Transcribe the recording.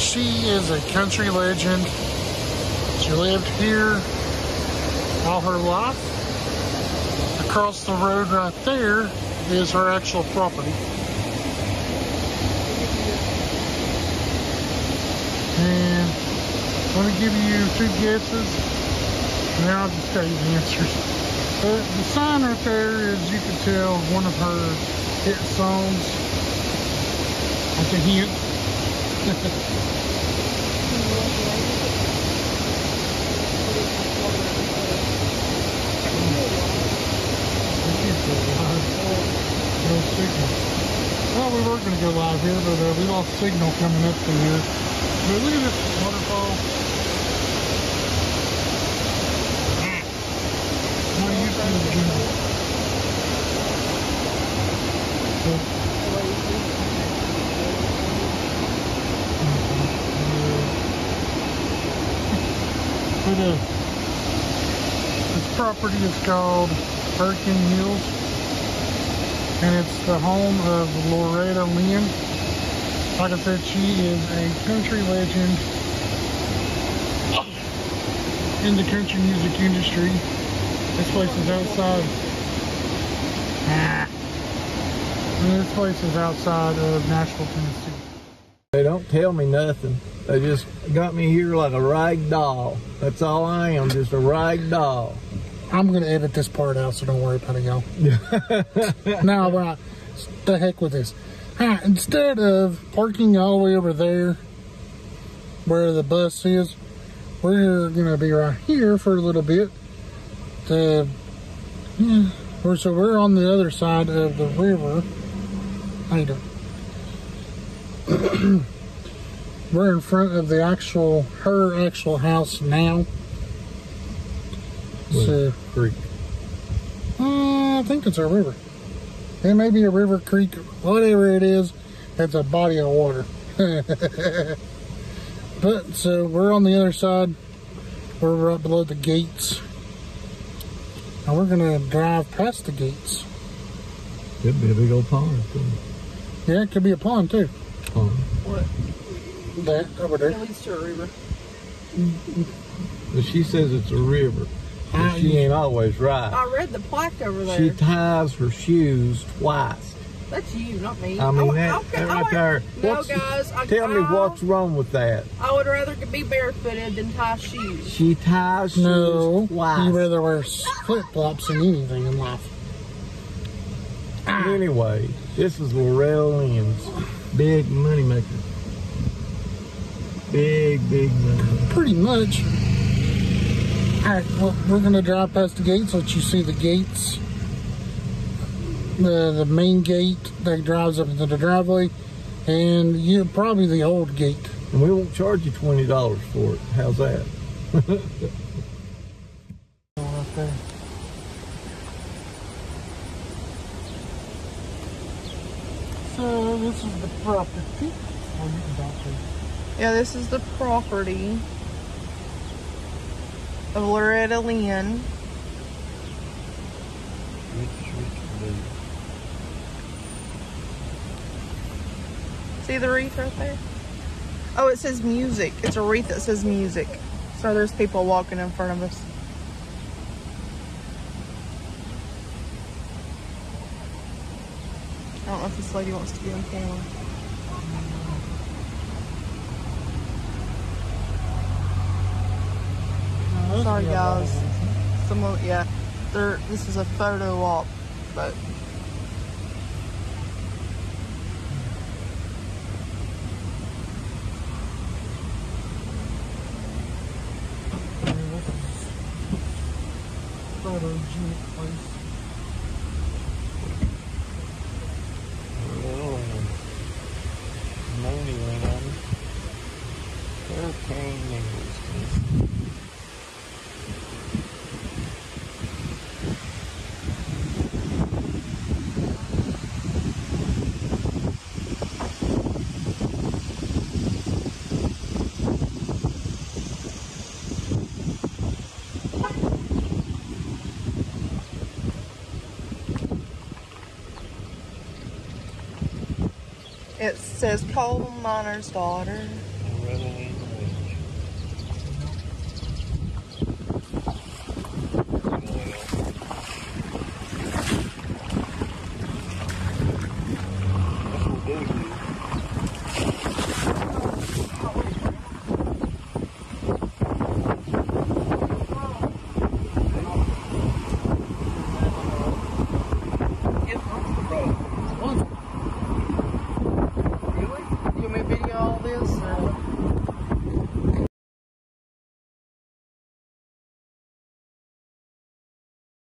She is a country legend. She lived here all her life. Across the road right there is her actual property. And I'm going to give you two guesses, and then I'll just tell you the answers. The sign right there is, you can tell, one of her hit songs. That's a hint. Well, we were going to go live here, but we lost signal coming up through here. But look at this waterfall. This property is called Hurricane Mills, and it's the home of Loretta Lynn. Like I said, she is a country legend in the country music industry. This place is outside. This place is outside of Nashville, Tennessee. They don't tell me nothing. They just got me here like a rag doll. That's all I am, just a rag doll. I'm gonna edit this part out, so don't worry about it, y'all. Now, the heck with this. Right, instead of parking all the way over there where the bus is, we're gonna be right here for a little bit. So we're on the other side of the river. We're in front of the actual, her actual house now. It's a creek. I think it's a river. It may be a river, creek, whatever it is. It's a body of water. But so we're on the other side. We're right below the gates. Now we're gonna drive past the gates. Could be a big old pond. Yeah, it could be a pond too. Pond. What? That over there. It leads to a river. But she says it's a river. She ain't always right. I read the plaque over there. She ties her shoes twice. That's you, not me. I mean, that right there. No, guys. Tell me what's wrong with that. I would rather be barefooted than tie shoes. She ties shoes twice. You'd rather wear flip-flops than anything in life. Anyway, this is Loretta Lynn's. Big money maker. Big money. Pretty much. All right, well, we're going to drive past the gates, let you see the gates. The main gate that drives up into the driveway, and probably the old gate. And we won't charge you $20 for it. How's that? Right there. So this is the property. Yeah, this is the property of Loretta Lynn. See the wreath right there? Oh, it says music. It's a wreath that says music. So there's people walking in front of us. I don't know if this lady wants to be on camera. Sorry guys. Someone, yeah. This is a photo op, but it says Coal Miner's Daughter. Loretta Lynn.